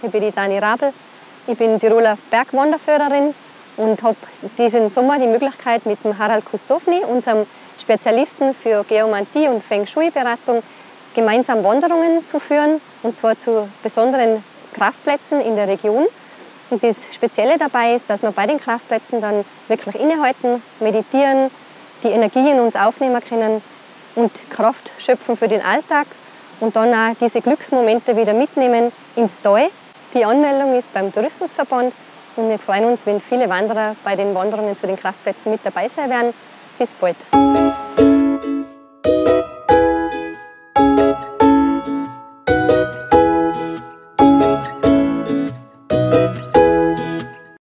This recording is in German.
Tag, ich bin die Dani Rabl. Ich bin Tiroler Bergwanderführerin und habe diesen Sommer die Möglichkeit, mit dem Harald Kustowny, unserem Spezialisten für Geomantie und Feng Shui-Beratung, gemeinsam Wanderungen zu führen, und zwar zu besonderen Kraftplätzen in der Region. Und das Spezielle dabei ist, dass wir bei den Kraftplätzen dann wirklich innehalten, meditieren, die Energie in uns aufnehmen können und Kraft schöpfen für den Alltag und dann auch diese Glücksmomente wieder mitnehmen ins Tal. Die Anmeldung ist beim Tourismusverband und wir freuen uns, wenn viele Wanderer bei den Wanderungen zu den Kraftplätzen mit dabei sein werden. Bis bald!